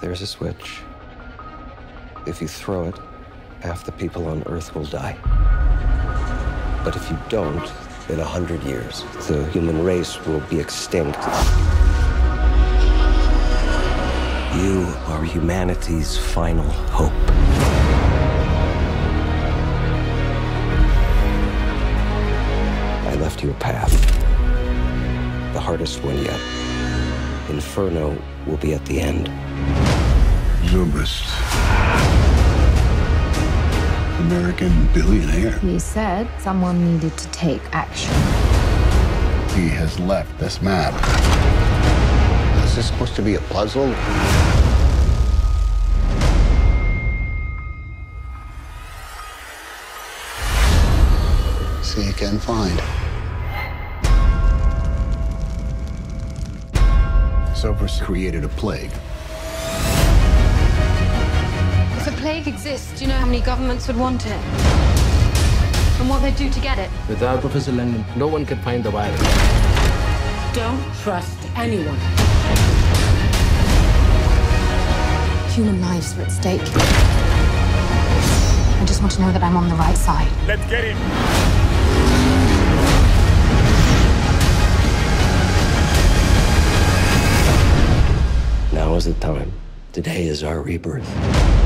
There's a switch. If you throw it, half the people on Earth will die. But if you don't, in 100 years, the human race will be extinct. You are humanity's final hope. I left you a path. The hardest one yet. Inferno will be at the end. Zubrist. American billionaire. He said someone needed to take action. He has left this map. Is this supposed to be a puzzle? See, you can find. Zubrist created a plague. If a plague exists, do you know how many governments would want it? And what they'd do to get it? Without Professor Langdon, no one could find the virus. Don't trust anyone. Human lives are at stake. I just want to know that I'm on the right side. Let's get him! Now is the time. Today is our rebirth.